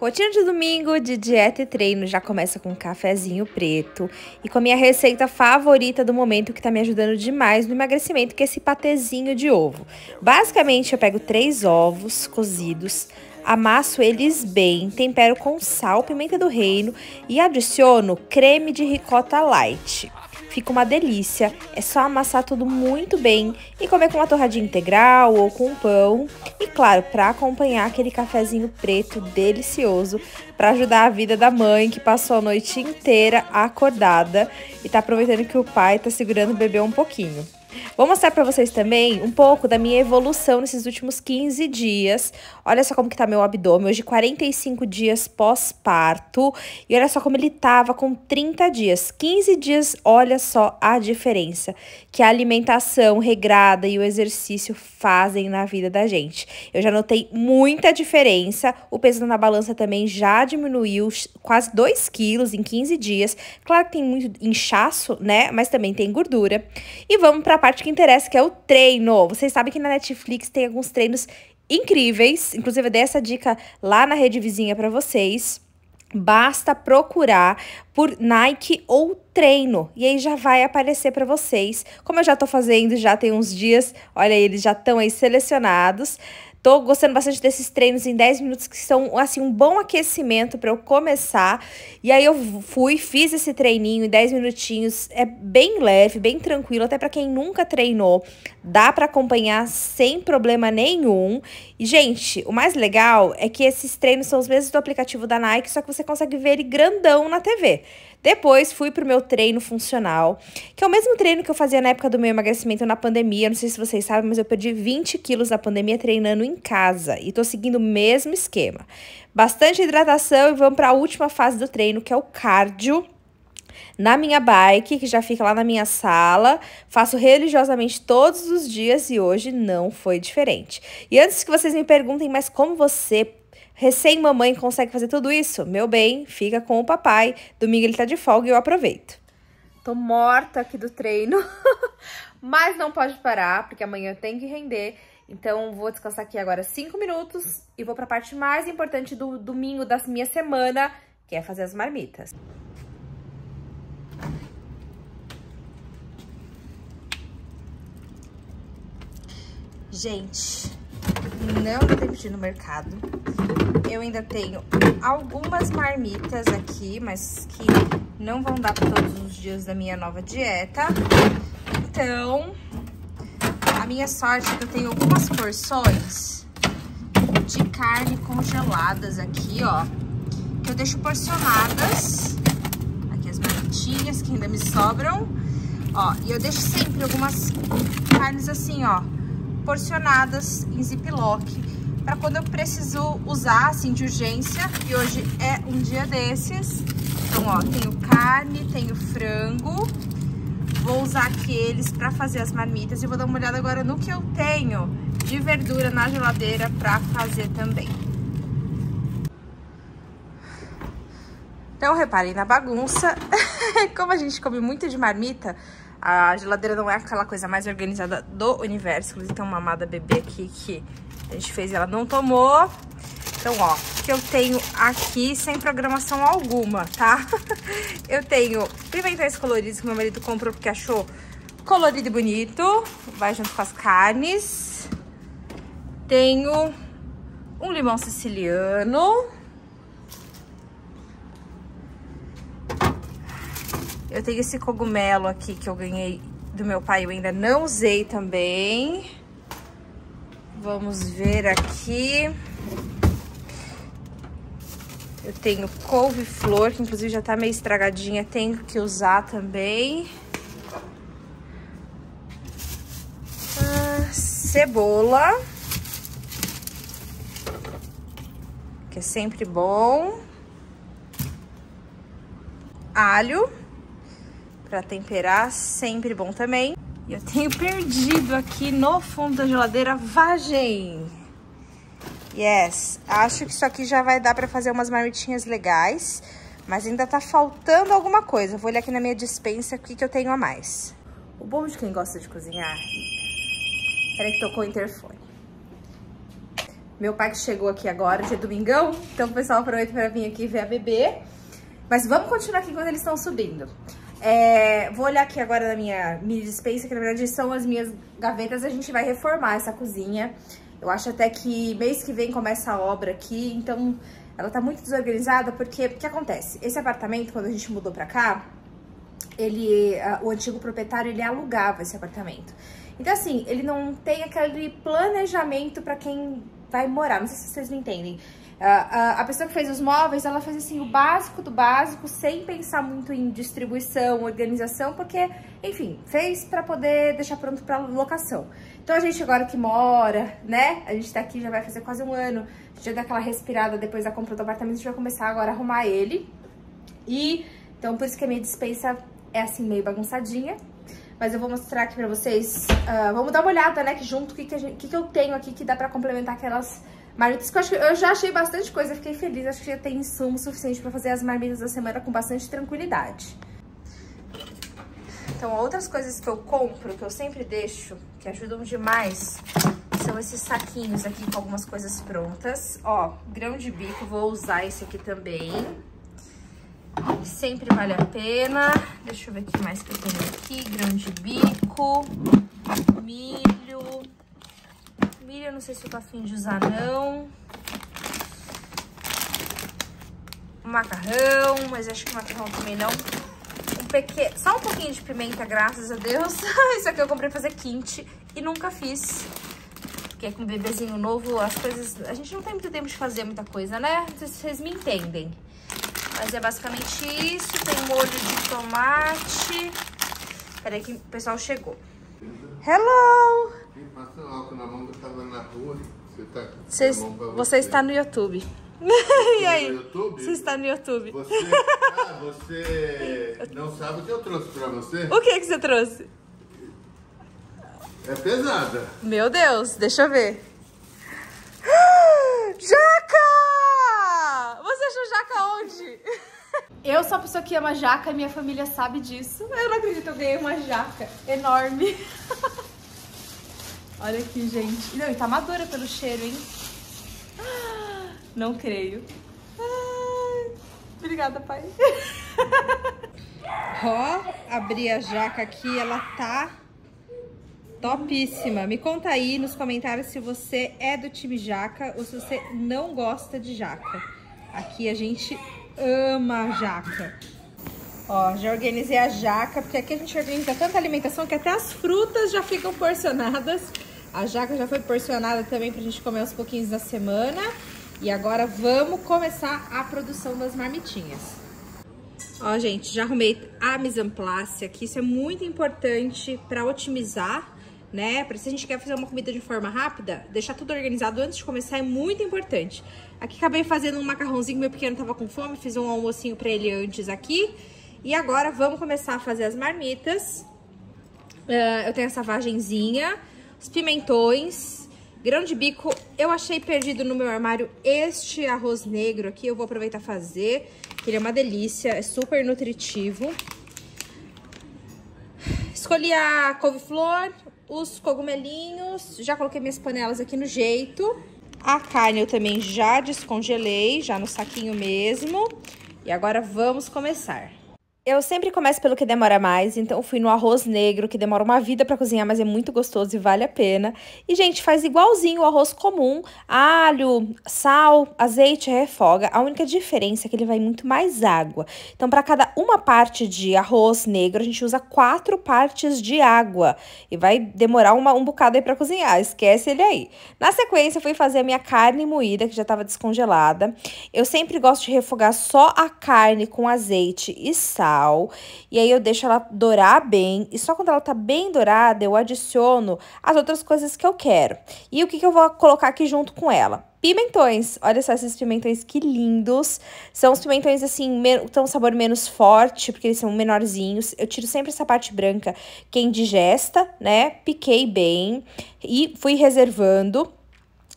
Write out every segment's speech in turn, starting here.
Rotina de domingo de dieta e treino já começa com um cafezinho preto e com a minha receita favorita do momento que tá me ajudando demais no emagrecimento, que é esse patezinho de ovo. Basicamente eu pego 3 ovos cozidos, amasso eles bem, tempero com sal, pimenta do reino e adiciono creme de ricota light. Fica uma delícia, é só amassar tudo muito bem e comer com uma torradinha integral ou com um pão. E claro, para acompanhar aquele cafezinho preto delicioso, para ajudar a vida da mãe que passou a noite inteira acordada e tá aproveitando que o pai tá segurando o bebê um pouquinho. Vou mostrar pra vocês também um pouco da minha evolução nesses últimos 15 dias. Olha só como que tá meu abdômen, hoje 45 dias pós-parto. E olha só como ele tava com 30 dias, 15 dias, olha só a diferença que a alimentação regrada e o exercício fazem na vida da gente. Eu já notei muita diferença, o peso na balança também já diminuiu quase 2 quilos em 15 dias. Claro que tem muito inchaço, né, mas também tem gordura. E vamos pra parte que interessa, que é o treino. Vocês sabem que na Netflix tem alguns treinos incríveis, inclusive eu dei essa dica lá na rede vizinha pra vocês. Basta procurar por Nike ou treino, e aí já vai aparecer pra vocês. Como eu já tô fazendo, já tem uns dias, olha aí, eles já estão aí selecionados. Tô gostando bastante desses treinos em 10 minutos, que são, assim, um bom aquecimento pra eu começar. E aí eu fui, fiz esse treininho em 10 minutinhos, é bem leve, bem tranquilo, até pra quem nunca treinou, dá pra acompanhar sem problema nenhum. E, gente, o mais legal é que esses treinos são os mesmos do aplicativo da Nike, só que você consegue ver ele grandão na TV. Depois fui pro meu treino funcional, que é o mesmo treino que eu fazia na época do meu emagrecimento na pandemia. Não sei se vocês sabem, mas eu perdi 20 quilos na pandemia treinando em casa e tô seguindo o mesmo esquema. Bastante hidratação e vamos para a última fase do treino, que é o cardio. Na minha bike, que já fica lá na minha sala, faço religiosamente todos os dias e hoje não foi diferente. E antes que vocês me perguntem, mas como você, recém-mamãe, consegue fazer tudo isso? Meu bem, fica com o papai, domingo ele tá de folga e eu aproveito. Tô morta aqui do treino, mas não pode parar, porque amanhã eu tenho que render. Então, vou descansar aqui agora 5 minutos e vou para a parte mais importante do domingo da minha semana, que é fazer as marmitas. Gente, não deu tempo de ir no mercado. Eu ainda tenho algumas marmitas aqui, mas que não vão dar para todos os dias da minha nova dieta. Então, a minha sorte é que eu tenho algumas porções de carne congeladas aqui, ó, que eu deixo porcionadas, aqui as marmitinhas que ainda me sobram, ó, e eu deixo sempre algumas carnes assim, ó, porcionadas em ziploc, pra quando eu preciso usar, assim, de urgência, e hoje é um dia desses. Então, ó, tenho carne, tenho frango. Vou usar aqui eles pra fazer as marmitas e vou dar uma olhada agora no que eu tenho de verdura na geladeira pra fazer também. Então, reparem na bagunça. Como a gente come muito de marmita, a geladeira não é aquela coisa mais organizada do universo. Inclusive, tem uma amada bebê aqui que a gente fez e ela não tomou. Então, ó, o que eu tenho aqui sem programação alguma, tá? Eu tenho pimentais coloridos que meu marido comprou porque achou colorido e bonito. Vai junto com as carnes. Tenho um limão siciliano. Eu tenho esse cogumelo aqui que eu ganhei do meu pai, eu ainda não usei também. Vamos ver aqui. Eu tenho couve-flor, que inclusive já tá meio estragadinha, tenho que usar também. Cebola, que é sempre bom. Alho, pra temperar, sempre bom também. E eu tenho perdido aqui no fundo da geladeira vagem. Yes, acho que isso aqui já vai dar pra fazer umas marmitinhas legais, mas ainda tá faltando alguma coisa. Vou olhar aqui na minha dispensa o que que eu tenho a mais. O bom de quem gosta de cozinhar... Peraí que tocou o interfone. Meu pai que chegou aqui agora, de domingão. Então o pessoal aproveita pra vir aqui ver a bebê. Mas vamos continuar aqui enquanto eles estão subindo. Vou olhar aqui agora na minha mini dispensa, que na verdade são as minhas gavetas. A gente vai reformar essa cozinha. Eu acho até que mês que vem começa a obra aqui, então ela tá muito desorganizada, porque o que acontece? Esse apartamento, quando a gente mudou pra cá, o antigo proprietário, ele alugava esse apartamento. Então assim, ele não tem aquele planejamento pra quem vai morar, não sei se vocês me entendem. A pessoa que fez os móveis, ela fez assim o básico do básico, sem pensar muito em distribuição, organização, porque, enfim, fez pra poder deixar pronto pra locação. Então a gente agora que mora, né, a gente tá aqui já vai fazer quase um ano, a gente já dá aquela respirada depois da compra do apartamento, a gente vai começar agora a arrumar ele. E, então por isso que a minha despensa é assim meio bagunçadinha. Mas eu vou mostrar aqui pra vocês, vamos dar uma olhada, né, que junto, o que eu tenho aqui que dá pra complementar aquelas marmitas, que eu acho que eu já achei bastante coisa, fiquei feliz, acho que já tem insumo suficiente pra fazer as marmitas da semana com bastante tranquilidade. Então, outras coisas que eu compro, que eu sempre deixo, que ajudam demais, são esses saquinhos aqui com algumas coisas prontas. Ó, grão de bico, vou usar esse aqui também. Sempre vale a pena. Deixa eu ver o que mais que eu tenho aqui. Grão de bico, milho. Milho eu não sei se eu tô afim de usar, não. Macarrão, mas acho que macarrão também não. Só um pouquinho de pimenta, graças a Deus. Isso aqui eu comprei fazer quente e nunca fiz. Porque com um bebezinho novo, as coisas... A gente não tem muito tempo de fazer muita coisa, né? Não sei se vocês me entendem. Mas é basicamente isso, tem molho de tomate. Peraí que o pessoal chegou. Hello! Passa álcool na mão que eu tava na rua. Você está no YouTube. E aí? No YouTube? Você está no YouTube. Você não sabe o que eu trouxe pra você? O que você trouxe? É pesada. Meu Deus, deixa eu ver. Jaca! Você achou jaca onde? Eu sou a pessoa que ama jaca, minha família sabe disso. Eu não acredito, eu ganhei uma jaca enorme. Olha aqui, gente. Não, e tá madura pelo cheiro, hein? Não creio. Ai, obrigada, pai. Ó, abri a jaca aqui, ela tá topíssima. Me conta aí nos comentários se você é do time jaca ou se você não gosta de jaca. Aqui a gente ama a jaca. Ó, já organizei a jaca, porque aqui a gente organiza tanta alimentação que até as frutas já ficam porcionadas. A jaca já foi porcionada também pra gente comer aos pouquinhos da semana. E agora vamos começar a produção das marmitinhas. Ó, gente, já arrumei a mise en place aqui. Isso é muito importante pra otimizar, né? Pra se a gente quer fazer uma comida de forma rápida, deixar tudo organizado antes de começar é muito importante. Aqui acabei fazendo um macarrãozinho, meu pequeno tava com fome, fiz um almocinho pra ele antes aqui. E agora vamos começar a fazer as marmitas. Eu tenho essa vagenzinha, os pimentões, grão de bico. Eu achei perdido no meu armário este arroz negro aqui, eu vou aproveitar e fazer. Ele é uma delícia, é super nutritivo. Escolhi a couve-flor, os cogumelinhos, já coloquei minhas panelas aqui no jeito. A carne eu também já descongelei, já no saquinho mesmo. E agora vamos começar. Eu sempre começo pelo que demora mais, então fui no arroz negro, que demora uma vida pra cozinhar, mas é muito gostoso e vale a pena. E, gente, faz igualzinho o arroz comum, alho, sal, azeite, refoga. A única diferença é que ele vai muito mais água. Então, pra cada uma parte de arroz negro, a gente usa 4 partes de água. E vai demorar um bocado aí pra cozinhar, esquece ele aí. Na sequência, eu fui fazer a minha carne moída, que já tava descongelada. Eu sempre gosto de refogar só a carne com azeite e sal. E aí eu deixo ela dourar bem, e só quando ela tá bem dourada eu adiciono as outras coisas que eu quero. E o que eu vou colocar aqui junto com ela? Pimentões, olha só esses pimentões que lindos, são os pimentões assim, tão sabor menos forte, porque eles são menorzinhos, eu tiro sempre essa parte branca que indigesta, né, piquei bem e fui reservando.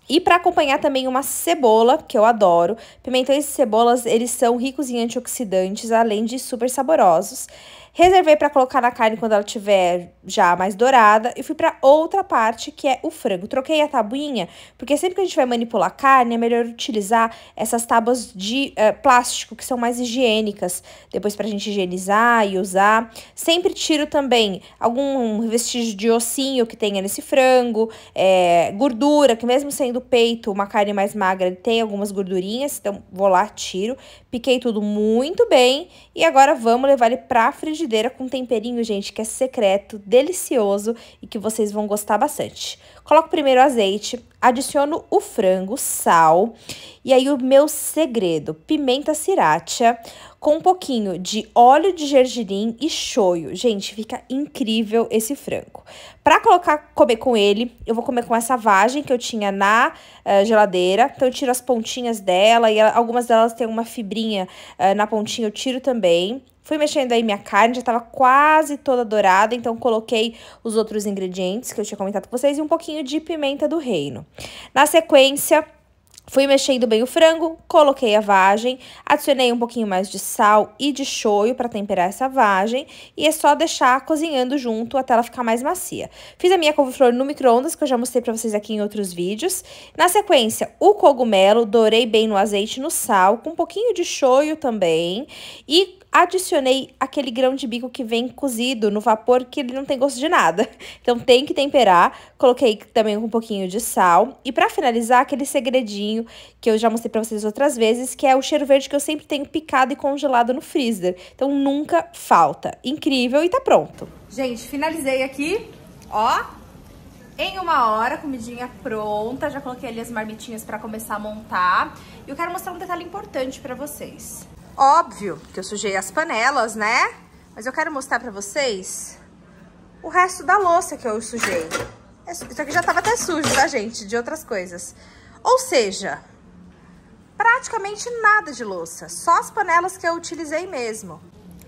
E para acompanhar também uma cebola, que eu adoro. Pimentões e cebolas, eles são ricos em antioxidantes, além de super saborosos. Reservei para colocar na carne quando ela tiver já mais dourada. E fui para outra parte, que é o frango. Troquei a tabuinha, porque sempre que a gente vai manipular carne, é melhor utilizar essas tábuas de plástico, que são mais higiênicas, depois pra gente higienizar e usar. Sempre tiro também algum vestígio de ossinho que tenha nesse frango, gordura, que mesmo sendo peito, uma carne mais magra, ele tem algumas gordurinhas, então vou lá, tiro. Piquei tudo muito bem e agora vamos levar ele pra frigideira com um temperinho, gente, que é secreto, delicioso e que vocês vão gostar bastante. Coloco primeiro o azeite, adiciono o frango, sal e aí o meu segredo, pimenta sriracha com um pouquinho de óleo de gergelim e shoyu. Gente, fica incrível esse frango. Para comer com ele, eu vou comer com essa vagem que eu tinha na geladeira. Então eu tiro as pontinhas dela e algumas delas tem uma fibrinha na pontinha, eu tiro também. Fui mexendo aí minha carne, já tava quase toda dourada, então coloquei os outros ingredientes que eu tinha comentado com vocês e um pouquinho de pimenta do reino. Na sequência, fui mexendo bem o frango, coloquei a vagem, adicionei um pouquinho mais de sal e de shoyu para temperar essa vagem e é só deixar cozinhando junto até ela ficar mais macia. Fiz a minha couve-flor no micro-ondas, que eu já mostrei para vocês aqui em outros vídeos. Na sequência, o cogumelo, dourei bem no azeite e no sal, com um pouquinho de shoyu também e adicionei aquele grão de bico que vem cozido no vapor, que ele não tem gosto de nada. Então tem que temperar. Coloquei também um pouquinho de sal. E pra finalizar, aquele segredinho que eu já mostrei pra vocês outras vezes, que é o cheiro verde que eu sempre tenho picado e congelado no freezer. Então nunca falta. Incrível e tá pronto. Gente, finalizei aqui, ó. Em 1 hora, comidinha pronta. Já coloquei ali as marmitinhas pra começar a montar. E eu quero mostrar um detalhe importante pra vocês. Óbvio que eu sujei as panelas, né? Mas eu quero mostrar pra vocês o resto da louça que eu sujei. Isso aqui já tava até sujo, tá, gente? De outras coisas. Ou seja, praticamente nada de louça. Só as panelas que eu utilizei mesmo.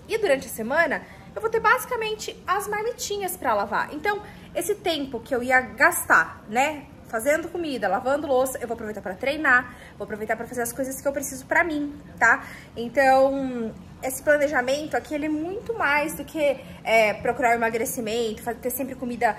E durante a semana, eu vou ter basicamente as marmitinhas pra lavar. Então, esse tempo que eu ia gastar, né, fazendo comida, lavando louça, eu vou aproveitar pra treinar, vou aproveitar pra fazer as coisas que eu preciso pra mim, tá? Então, esse planejamento aqui, ele é muito mais do que procurar emagrecimento, ter sempre comida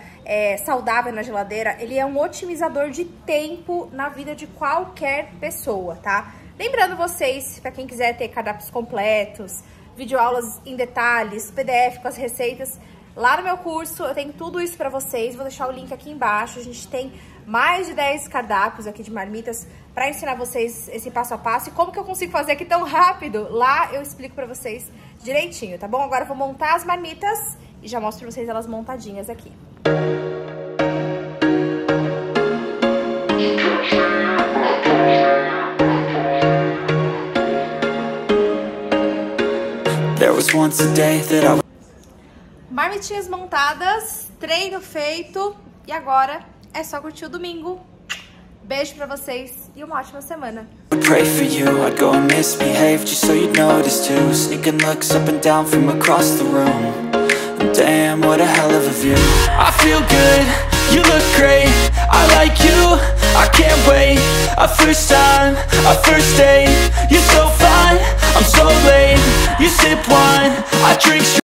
saudável na geladeira. Ele é um otimizador de tempo na vida de qualquer pessoa, tá? Lembrando vocês, pra quem quiser ter cardápios completos, videoaulas em detalhes, PDF com as receitas, lá no meu curso eu tenho tudo isso pra vocês, vou deixar o link aqui embaixo. A gente tem mais de 10 cardápios aqui de marmitas pra ensinar vocês esse passo a passo. E como que eu consigo fazer aqui tão rápido? Lá eu explico pra vocês direitinho, tá bom? Agora eu vou montar as marmitas e já mostro pra vocês elas montadinhas aqui. There was once a day that I... Marmitinhas montadas, treino feito e agora é só curtir o domingo. Beijo pra vocês e uma ótima semana. Pray for you, I'd go and misbehave just so you'd notice too. Sneaking looks up and down from across the room. Damn, what a hell of a view. I feel good, you look great. I like you, I can't wait. A first time, a first date. You're so fine, I'm so late. You sip wine, I drink straight.